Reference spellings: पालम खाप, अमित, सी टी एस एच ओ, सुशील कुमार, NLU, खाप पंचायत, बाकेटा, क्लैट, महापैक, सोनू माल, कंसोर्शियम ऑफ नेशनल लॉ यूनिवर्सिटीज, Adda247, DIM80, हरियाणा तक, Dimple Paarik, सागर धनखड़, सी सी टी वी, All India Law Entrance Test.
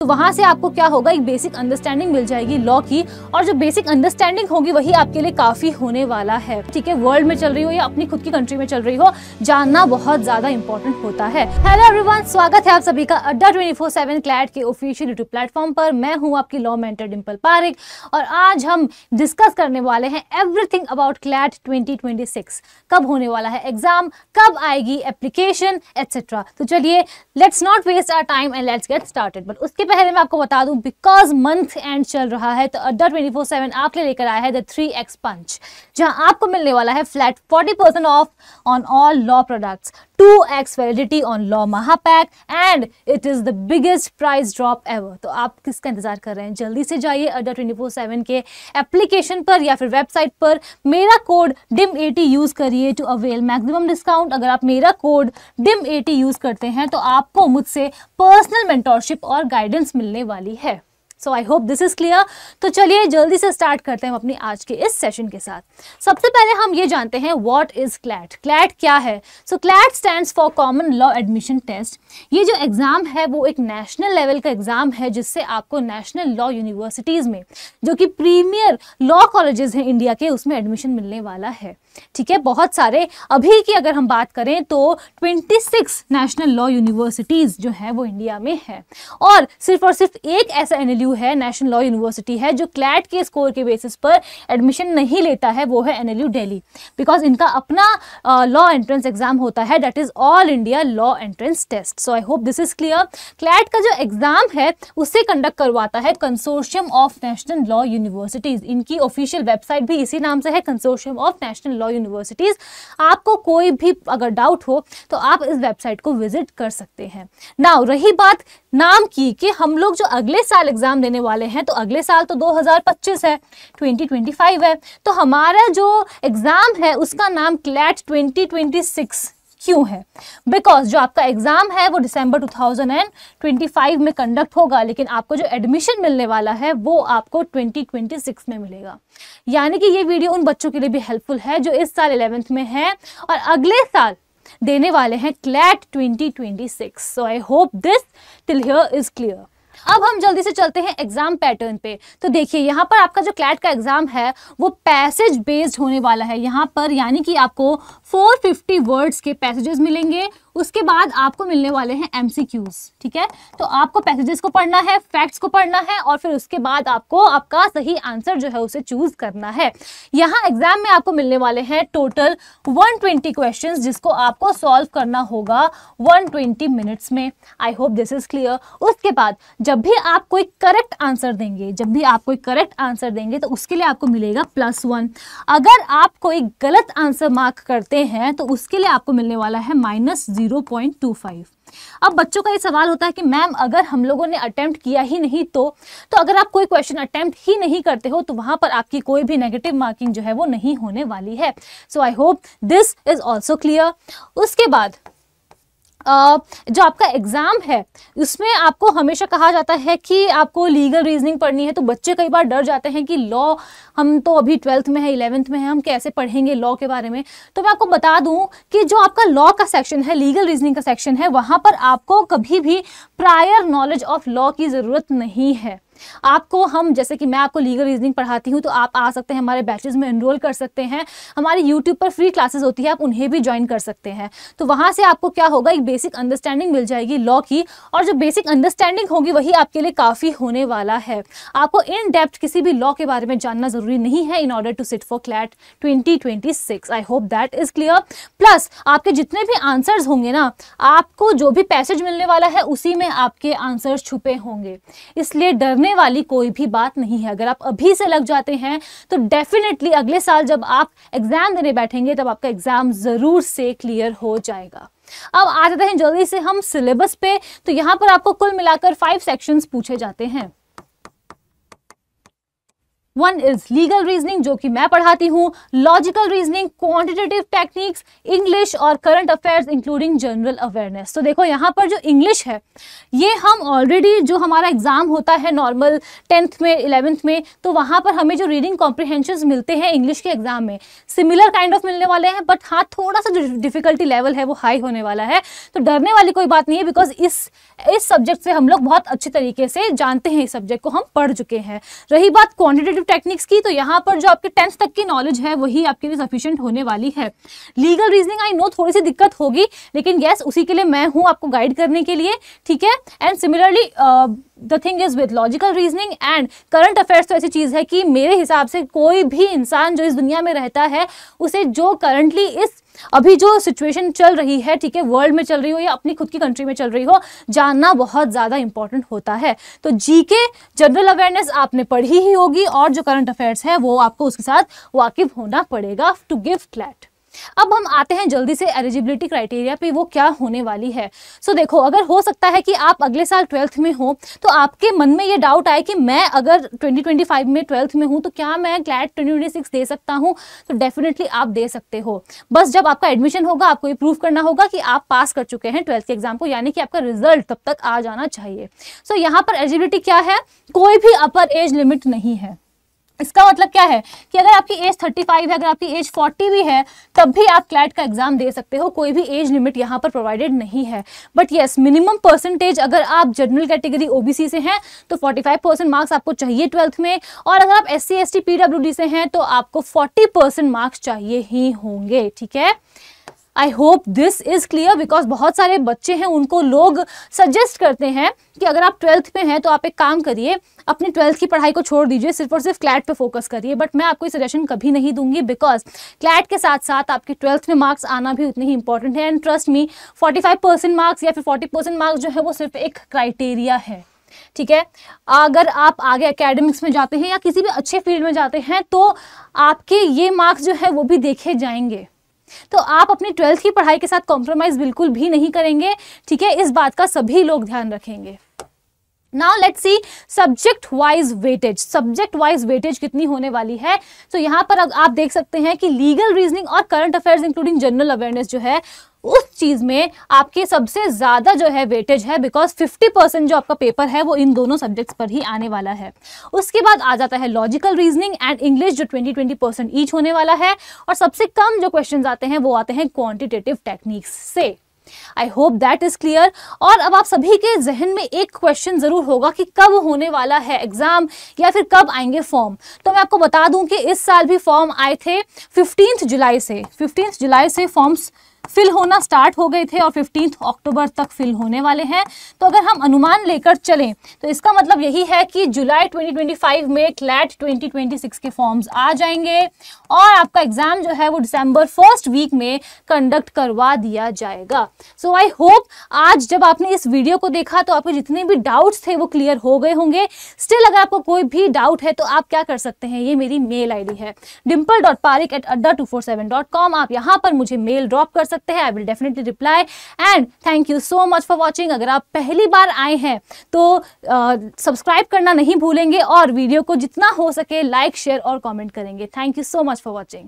तो वहाँ से आपको क्या होगा, एक बेसिक अंडरस्टैंडिंग मिल जाएगी लॉ की, और जो बेसिक अंडरस्टैंडिंग होगी वही आपके लिए काफ़ी होने वाला है। ठीक है, वर्ल्ड में चल रही हो या अपनी खुद की कंट्री में चल रही हो, जानना बहुत ज़्यादा इंपॉर्टेंट होता है। हेलो एवरीवन, स्वागत है आप सभी का अड्डा 247 क्लैट के ऑफिशियल यूट्यूब प्लेटफॉर्म पर। मैं हूँ आपकी लॉ मेंटर डिम्पल पारिक, और आज हम डिस्कस करने वाले हैं एवरीथिंग अबाउट क्लैट 2026। कब होने वाला है एग्जाम, कब आएगी एप्लीकेशन एटसेट्रा। तो चलिए, let's not waste our time and let's get started. But उसके पहले मैं आपको बता दूं, बिकॉज मंथ एंड चल रहा है, तो अड्डा 247 आपके लिए लेकर आया है द 3x पंच, जहां आपको मिलने वाला है flat 40% off on all law products, 2x validity on law महापैक, and it is the biggest price drop ever. तो आप किसका इंतजार कर रहे हैं? जल्दी से जाइए अड्डा 247 के एप्लीकेशन पर या फिर वेबसाइट पर, मेरा कोड DIM80 यूज करिए टू अवेल मैक्सिमम डिस्काउंट। अगर आप मेरा कोड DIM80 यूज करते हैं तो आपको मुझसे पर्सनल मेंटोरशिप और गाइडेंस मिलने वाली है। So I hope this is clear. तो चलिए जल्दी से स्टार्ट करते हैं अपनी आज के इस सेशन के साथ। सबसे पहले हम ये जानते हैं व्हाट इज क्लैट। क्लैट क्या है? So क्लैट stands for common law admission test. ये जो एग्ज़ाम है वो एक नेशनल लेवल का एग्ज़ाम है, जिससे आपको नेशनल लॉ यूनिवर्सिटीज़ में, जो कि प्रीमियर लॉ कॉलेजेस हैं इंडिया के, उसमें एडमिशन मिलने वाला है। ठीक है, बहुत सारे अभी की अगर हम बात करें तो 26 नेशनल लॉ यूनिवर्सिटीज़ जो हैं वो इंडिया में है, और सिर्फ एक ऐसा NLU है, नेशनल लॉ यूनिवर्सिटी है, जो क्लैट के स्कोर के बेसिस पर एडमिशन नहीं लेता है, वो है NLU दिल्ली। बिकॉज इनका अपना लॉ एंट्रेंस एग्जाम होता है, that is all India law entrance test. So I hope this is clear. क्लैट का जो एग्जाम है उसे कंडक्ट करवाता है कंसोर्शियम ऑफ नेशनल लॉ यूनिवर्सिटीज। इनकी ऑफिशियल वेबसाइट भी इसी नाम से है, कंसोर्शियम ऑफ नेशनल लॉ यूनिवर्सिटीज। आपको कोई भी अगर डाउट हो तो आप इस वेबसाइट को विजिट कर सकते हैं। नाउ रही बात नाम की, कि हम लोग जो अगले साल एग्जाम देने वाले हैं, तो अगले साल तो 2025 है, 2025 है, तो हमारा जो एग्जाम है उसका नाम क्लैट 2026 क्यों है? बिकॉज जो आपका एग्जाम है वो दिसंबर 2025 में कंडक्ट होगा, लेकिन आपको जो एडमिशन मिलने वाला है वो आपको 2026 में मिलेगा। यानी कि ये वीडियो उन बच्चों के लिए भी हेल्पफुल है जो इस साल 11th में है और अगले साल देने वाले हैं क्लैट 2026। So I hope this till here is clear. अब हम जल्दी से चलते हैं एग्जाम पैटर्न पे। तो देखिए, यहाँ पर आपका जो क्लैट का एग्जाम है वो पैसेज बेस्ड होने वाला है। यहाँ पर यानी कि आपको 450 वर्ड्स के पैसेजेस मिलेंगे, उसके बाद आपको मिलने वाले हैं MCQs। ठीक है, तो आपको पैसेजेस को पढ़ना है, फैक्ट्स को पढ़ना है, और फिर उसके बाद आपको आपका सही आंसर जो है उसे चूज करना है। यहाँ एग्जाम में आपको मिलने वाले हैं टोटल 120 क्वेश्चंस, जिसको आपको सॉल्व करना होगा 120 मिनट्स में। I hope this is clear. उसके बाद जब भी आप कोई करेक्ट आंसर देंगे, तो उसके लिए आपको मिलेगा +1। अगर आप कोई गलत आंसर मार्क करते हैं तो उसके लिए आपको मिलने वाला है -0.25। अब बच्चों का ये सवाल होता है कि मैम अगर हम लोगों ने अटेम्प्ट किया ही नहीं तो अगर आप कोई क्वेश्चन अटेम्प्ट ही नहीं करते हो तो वहां पर आपकी कोई भी नेगेटिव मार्किंग जो है वो नहीं होने वाली है। So I hope this is also clear. उसके बाद जो आपका एग्ज़ाम है उसमें आपको हमेशा कहा जाता है कि आपको लीगल रीजनिंग पढ़नी है। तो बच्चे कई बार डर जाते हैं कि लॉ, हम तो अभी 12th में है, 11th में है, हम कैसे पढ़ेंगे लॉ के बारे में। तो मैं आपको बता दूं कि जो आपका लॉ का सेक्शन है, लीगल रीजनिंग का सेक्शन है, वहाँ पर आपको कभी भी प्रायर नॉलेज ऑफ लॉ की ज़रूरत नहीं है। आपको हम, जैसे कि मैं आपको लीगल रीजनिंग पढ़ाती हूँ, तो आप आ सकते हैं हमारे बैचेस में, एनरोल कर सकते हैं। हमारे यूट्यूब पर फ्री क्लासेस होती है, आप उन्हें भी ज्वाइन कर सकते हैं। तो वहाँ से आपको क्या होगा, एक बेसिक अंडरस्टैंडिंग मिल जाएगी लॉ की, और जो बेसिक अंडरस्टैंडिंग होगी वही आपके लिए काफ़ी होने वाला है। आपको इन डेप्थ किसी भी लॉ के बारे में जानना ज़रूरी नहीं है in order to sit for क्लैट 2026। I hope that is clear. Plus आपके जितने भी आंसर्स होंगे ना, आपको जो भी पैसेज मिलने वाला है उसी में आपके आंसर्स छुपे होंगे, इसलिए डरने वाली कोई भी बात नहीं है। अगर आप अभी से लग जाते हैं तो डेफिनेटली अगले साल जब आप एग्जाम देने बैठेंगे तब आपका एग्जाम जरूर से क्लियर हो जाएगा। अब आ जाते हैं जल्दी से हम सिलेबस पे। तो यहां पर आपको कुल मिलाकर 5 सेक्शंस पूछे जाते हैं। वन इज लीगल रीजनिंग जो कि मैं पढ़ाती हूँ, logical reasoning, quantitative techniques, English और current affairs including general awareness. तो देखो यहाँ पर जो इंग्लिश है ये हम ऑलरेडी जो हमारा एग्जाम होता है नॉर्मल 10th में 11th में, तो वहाँ पर हमें जो रीडिंग कॉम्प्रिहेंशंस मिलते हैं इंग्लिश के एग्जाम में सिमिलर काइंड ऑफ मिलने वाले हैं, बट हाँ थोड़ा सा जो डिफिकल्टी लेवल है वो हाई होने वाला है। तो डरने वाली कोई बात नहीं है बिकॉज इस सब्जेक्ट से हम लोग बहुत अच्छे तरीके से जानते हैं, इस सब्जेक्ट को हम पढ़ चुके हैं। रही बात क्वांटिटेटिव टेक्निक्स की, तो यहाँ पर जो आपके 10th तक की नॉलेज है वही आपके लिए सफिशिएंट होने वाली है। लीगल रीजनिंग आई नो थोड़ी सी दिक्कत होगी, लेकिन यस उसी के लिए मैं हूँ आपको गाइड करने के लिए, ठीक है। And similarly the thing is with logical reasoning and current affairs, तो ऐसी चीज़ है कि मेरे हिसाब से कोई भी इंसान जो इस दुनिया में रहता है उसे जो करंटली इस अभी जो सिचुएशन चल रही है, ठीक है, वर्ल्ड में चल रही हो या अपनी खुद की कंट्री में चल रही हो, जानना बहुत ज़्यादा इंपॉर्टेंट होता है। तो जीके जनरल अवेयरनेस आपने पढ़ी ही होगी और जो करंट अफेयर्स है वो आपको उसके साथ वाकिफ होना पड़ेगा टू गिव क्लैट। अब हम आते हैं जल्दी से एलिजिबिलिटी क्राइटेरिया पे, वो क्या होने वाली है। सो देखो, अगर हो सकता है कि आप अगले साल 12th में हो तो आपके मन में ये डाउट आए कि मैं अगर 2025 में 12th में हूँ तो क्या मैं क्लैट 2026 दे सकता हूँ। तो डेफिनेटली आप दे सकते हो, बस जब आपका एडमिशन होगा आपको ये प्रूव करना होगा कि आप पास कर चुके हैं 12th के एग्जाम को, यानी कि आपका रिजल्ट तब तक आ जाना चाहिए। सो यहाँ पर एलिजिबिलिटी क्या है, कोई भी अपर एज लिमिट नहीं है। इसका मतलब क्या है कि अगर आपकी एज 35 है, अगर आपकी एज 40 भी है तब भी आप क्लैट का एग्जाम दे सकते हो, कोई भी एज लिमिट यहाँ पर प्रोवाइडेड नहीं है। बट यस, मिनिमम परसेंटेज अगर आप जनरल कैटेगरी ओबीसी से हैं तो 45% मार्क्स आपको चाहिए 12th में, और अगर आप SC ST PWD से हैं तो आपको 40% मार्क्स चाहिए ही होंगे, ठीक है। I hope this is clear, because बहुत सारे बच्चे हैं उनको लोग सजेस्ट करते हैं कि अगर आप 12th में हैं तो आप एक काम करिए, अपनी 12th की पढ़ाई को छोड़ दीजिए, सिर्फ और सिर्फ क्लैट पे फोकस करिए। बट मैं आपको ये सजेशन कभी नहीं दूंगी बिकॉज क्लैट के साथ साथ आपके 12th में मार्क्स आना भी उतने ही इंपॉर्टेंट है। एंड ट्रस्ट मी, 45% मार्क्स या फिर 40% मार्क्स जो है वो सिर्फ एक क्राइटेरिया है, ठीक है। अगर आप आगे एकेडमिक्स में जाते हैं या किसी भी अच्छे फील्ड में जाते हैं तो आपके ये मार्क्स जो है वो भी देखे जाएंगे। तो आप अपनी 12th की पढ़ाई के साथ कॉम्प्रोमाइज़ बिल्कुल भी नहीं करेंगे, ठीक है, इस बात का सभी लोग ध्यान रखेंगे। Now let's see subject wise weightage, subject wise weightage कितनी होने वाली है। तो यहाँ पर आप देख सकते हैं कि लीगल रीजनिंग और current affairs including general awareness जो है उस चीज़ में आपके सबसे ज़्यादा जो है वेटेज है, बिकॉज 50% जो आपका पेपर है वो इन दोनों सब्जेक्ट्स पर ही आने वाला है। उसके बाद आ जाता है लॉजिकल रीजनिंग एंड इंग्लिश जो 20% ईच होने वाला है, और सबसे कम जो क्वेश्चंस आते हैं वो आते हैं क्वांटिटेटिव टेक्निक्स से। I hope that is clear. और अब आप सभी के जहन में एक क्वेश्चन जरूर होगा कि कब होने वाला है एग्जाम या फिर कब आएंगे फॉर्म। तो मैं आपको बता दूं कि इस साल भी फॉर्म आए थे 15 जुलाई से, 15 जुलाई से फॉर्म्स फिल होना स्टार्ट हो गए थे और 15 अक्टूबर तक फिल होने वाले हैं। तो अगर हम अनुमान लेकर चलें तो इसका मतलब यही है कि जुलाई 2025 में क्लैट 2026 के फॉर्म्स आ जाएंगे और आपका एग्ज़ाम जो है वो दिसंबर फर्स्ट वीक में कंडक्ट करवा दिया जाएगा। सो आई होप आज जब आपने इस वीडियो को देखा तो आपके जितने भी डाउट्स थे वो क्लियर हो गए होंगे। स्टिल अगर आपको कोई भी डाउट है तो आप क्या कर सकते हैं, ये मेरी मेल ID है dimple.parik@adda247.com, आप यहाँ पर मुझे मेल ड्रॉप कर सकते हैं, I will definitely reply and thank you so much for watching। अगर आप पहली बार आए हैं तो सब्सक्राइब करना नहीं भूलेंगे और वीडियो को जितना हो सके लाइक, शेयर और कमेंट करेंगे। Thank you so much for watching.